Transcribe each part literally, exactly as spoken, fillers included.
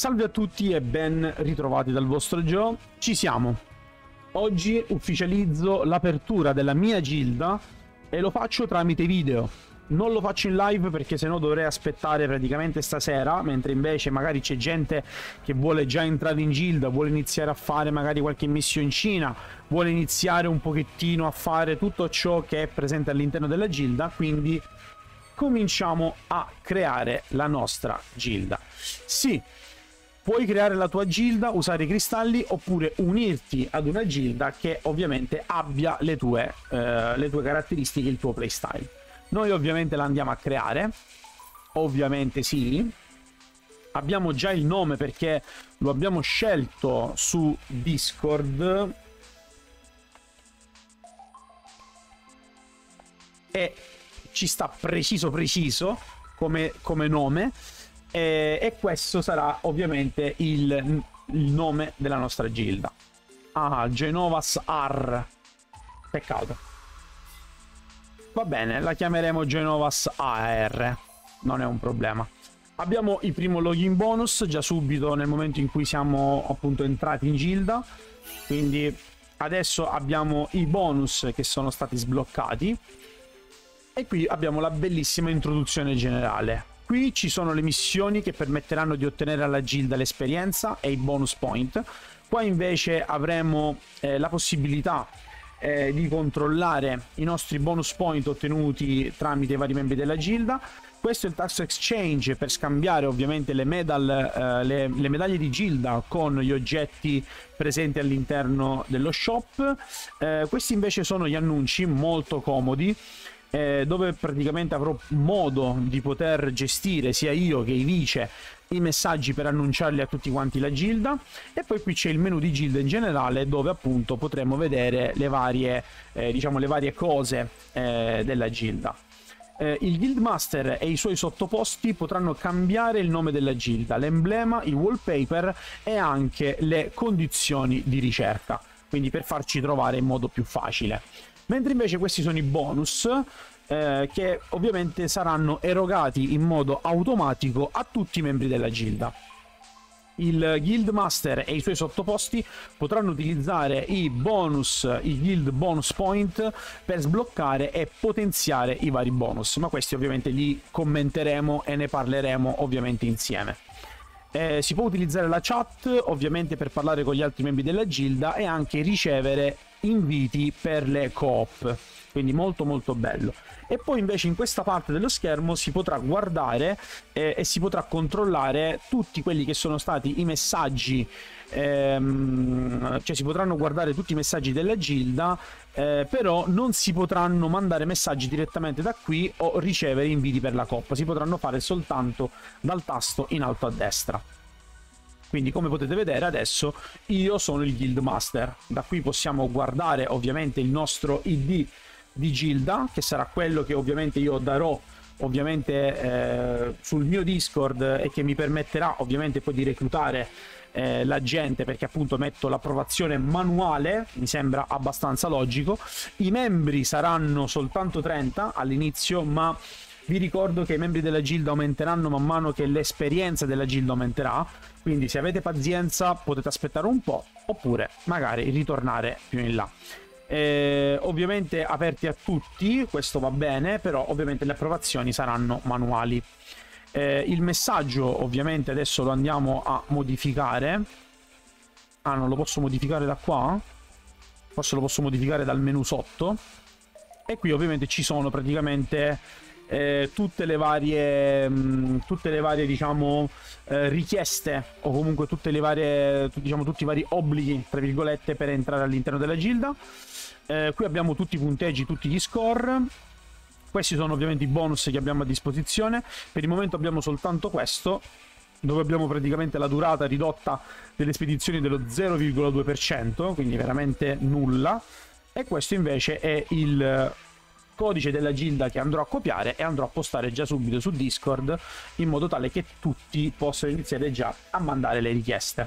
Salve a tutti e ben ritrovati dal vostro Gio. Ci siamo. Oggi ufficializzo l'apertura della mia gilda e lo faccio tramite video. Non lo faccio in live perché sennò dovrei aspettare praticamente stasera, mentre invece magari c'è gente che vuole già entrare in gilda, vuole iniziare a fare magari qualche missioncina, vuole iniziare un pochettino a fare tutto ciò che è presente all'interno della gilda, quindi cominciamo a creare la nostra gilda. Sì. Puoi creare la tua gilda, usare i cristalli oppure unirti ad una gilda che ovviamente abbia le tue, eh, le tue caratteristiche, il tuo playstyle. Noi ovviamente la andiamo a creare, ovviamente sì. Abbiamo già il nome perché lo abbiamo scelto su Discord. E ci sta preciso preciso come, come nome. E questo sarà ovviamente il, il nome della nostra gilda. Ah, Genovas A R. Peccato. Va bene, la chiameremo Genovas A R. Non è un problema. Abbiamo il primo login bonus già subito nel momento in cui siamo appunto entrati in gilda. Quindi adesso abbiamo i bonus che sono stati sbloccati. E qui abbiamo la bellissima introduzione generale. Qui ci sono le missioni che permetteranno di ottenere alla gilda l'esperienza e i bonus point. Qua invece avremo eh, la possibilità eh, di controllare i nostri bonus point ottenuti tramite i vari membri della gilda. Questo è il tax exchange per scambiare ovviamente le, medal, eh, le, le medaglie di gilda con gli oggetti presenti all'interno dello shop. Eh, questi invece sono gli annunci molto comodi, Eh, dove praticamente avrò modo di poter gestire sia io che i vice i messaggi per annunciarli a tutti quanti la gilda. E poi qui c'è il menu di gilda in generale, dove appunto potremo vedere le varie eh, diciamo le varie cose eh, della gilda. Eh, il guildmaster e i suoi sottoposti potranno cambiare il nome della gilda, l'emblema, i wallpaper e anche le condizioni di ricerca, quindi per farci trovare in modo più facile. Mentre invece questi sono i bonus eh, che ovviamente saranno erogati in modo automatico a tutti i membri della gilda. Il guildmaster e i suoi sottoposti potranno utilizzare i bonus, i guild bonus point per sbloccare e potenziare i vari bonus, ma questi ovviamente li commenteremo e ne parleremo ovviamente insieme. Eh, si può utilizzare la chat ovviamente per parlare con gli altri membri della gilda e anche ricevere inviti per le coop, quindi molto molto bello. E poi invece in questa parte dello schermo si potrà guardare eh, e si potrà controllare tutti quelli che sono stati i messaggi, ehm, cioè si potranno guardare tutti i messaggi della gilda, eh, però non si potranno mandare messaggi direttamente da qui o ricevere inviti per la coppa, si potranno fare soltanto dal tasto in alto a destra. Quindi come potete vedere adesso io sono il guildmaster, da qui possiamo guardare ovviamente il nostro I D di gilda, che sarà quello che ovviamente io darò ovviamente eh, sul mio Discord e che mi permetterà ovviamente poi di reclutare eh, la gente, perché appunto metto l'approvazione manuale, mi sembra abbastanza logico. I membri saranno soltanto trenta all'inizio, ma vi ricordo che i membri della gilda aumenteranno man mano che l'esperienza della gilda aumenterà, quindi se avete pazienza potete aspettare un po' oppure magari ritornare più in là. Eh, ovviamente aperti a tutti, questo va bene, però ovviamente le approvazioni saranno manuali. Eh, il messaggio ovviamente adesso lo andiamo a modificare. Ah, non lo posso modificare da qua? Forse lo posso modificare dal menu sotto. E qui ovviamente ci sono praticamente... Eh, tutte le varie mh, tutte le varie diciamo eh, richieste, o comunque tutte le varie diciamo tutti i vari obblighi tra virgolette per entrare all'interno della gilda. Eh, qui abbiamo tutti i punteggi, tutti gli score. Questi sono ovviamente i bonus che abbiamo a disposizione. Per il momento abbiamo soltanto questo, dove abbiamo praticamente la durata ridotta delle spedizioni dello zero virgola due per cento, quindi veramente nulla. E questo invece è il codice della gilda che andrò a copiare e andrò a postare già subito su Discord, in modo tale che tutti possano iniziare già a mandare le richieste.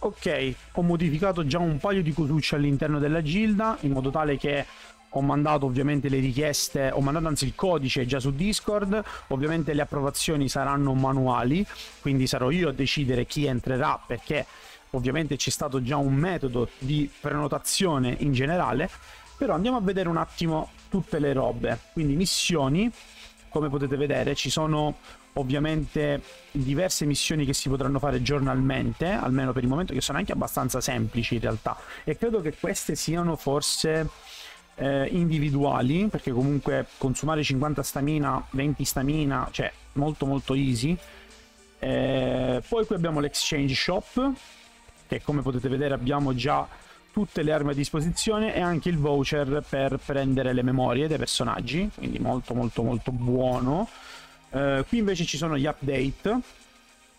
Ok, ho modificato già un paio di cosucce all'interno della gilda, in modo tale che ho mandato ovviamente le richieste, ho mandato anzi il codice già su Discord, ovviamente le approvazioni saranno manuali, quindi sarò io a decidere chi entrerà, perché ovviamente c'è stato già un metodo di prenotazione in generale. Però andiamo a vedere un attimo tutte le robe, quindi missioni, come potete vedere ci sono ovviamente diverse missioni che si potranno fare giornalmente, almeno per il momento, che sono anche abbastanza semplici in realtà, e credo che queste siano forse eh, individuali, perché comunque consumare cinquanta stamina, venti stamina, cioè molto molto easy. Eh, poi qui abbiamo l'exchange shop, che come potete vedere abbiamo già tutte le armi a disposizione e anche il voucher per prendere le memorie dei personaggi, quindi molto molto molto buono. Eh, qui invece ci sono gli update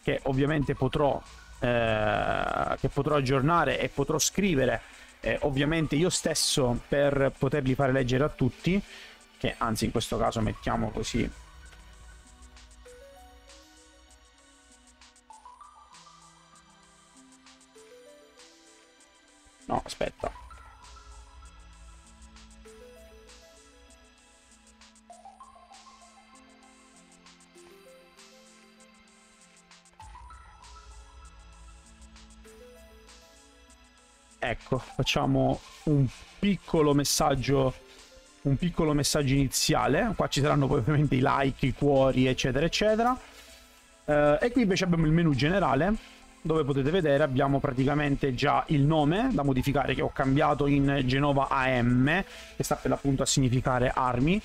che ovviamente potrò, eh, che potrò aggiornare e potrò scrivere eh, ovviamente io stesso per poterli fare leggere a tutti, che anzi in questo caso mettiamo così. No, aspetta. Ecco, facciamo un piccolo messaggio, un piccolo messaggio iniziale. Qua ci saranno poi ovviamente i like, i cuori, eccetera, eccetera. Eh, e qui invece abbiamo il menu generale, dove potete vedere abbiamo praticamente già il nome da modificare, che ho cambiato in Genova A M, che sta per l'appunto a significare armi,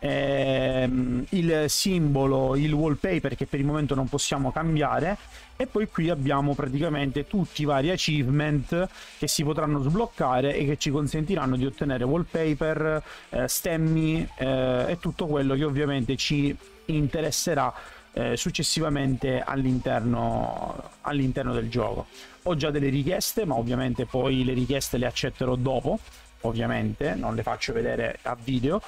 ehm, il simbolo, il wallpaper, che per il momento non possiamo cambiare, e poi qui abbiamo praticamente tutti i vari achievement che si potranno sbloccare e che ci consentiranno di ottenere wallpaper, eh, stemmi eh, e tutto quello che ovviamente ci interesserà Eh, successivamente all'interno all'interno del gioco. Ho già delle richieste, ma ovviamente poi le richieste le accetterò dopo, ovviamente non le faccio vedere a video.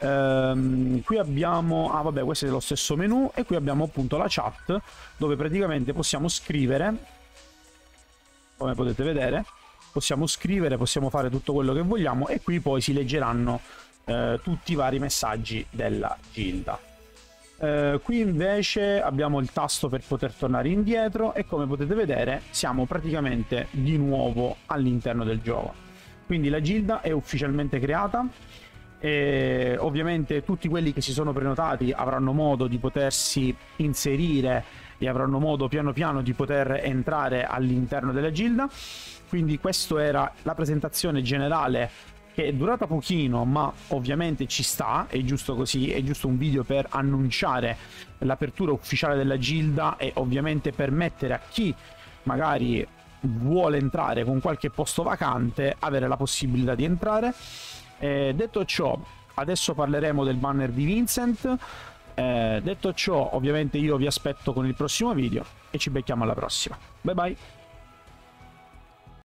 Ehm, qui abbiamo, ah vabbè, questo è lo stesso menu, e qui abbiamo appunto la chat, dove praticamente possiamo scrivere, come potete vedere possiamo scrivere, possiamo fare tutto quello che vogliamo, e qui poi si leggeranno eh, tutti i vari messaggi della gilda. Uh, qui invece abbiamo il tasto per poter tornare indietro, e come potete vedere siamo praticamente di nuovo all'interno del gioco. Quindi la gilda è ufficialmente creata, e ovviamente tutti quelli che si sono prenotati avranno modo di potersi inserire e avranno modo piano piano di poter entrare all'interno della gilda. Quindi questa era la presentazione generale, che è durata pochino, ma ovviamente ci sta, è giusto così, è giusto un video per annunciare l'apertura ufficiale della gilda e ovviamente permettere a chi magari vuole entrare con qualche posto vacante avere la possibilità di entrare. Eh, detto ciò, adesso parleremo del banner di Vincent. Eh, detto ciò, ovviamente io vi aspetto con il prossimo video e ci becchiamo alla prossima. Bye bye!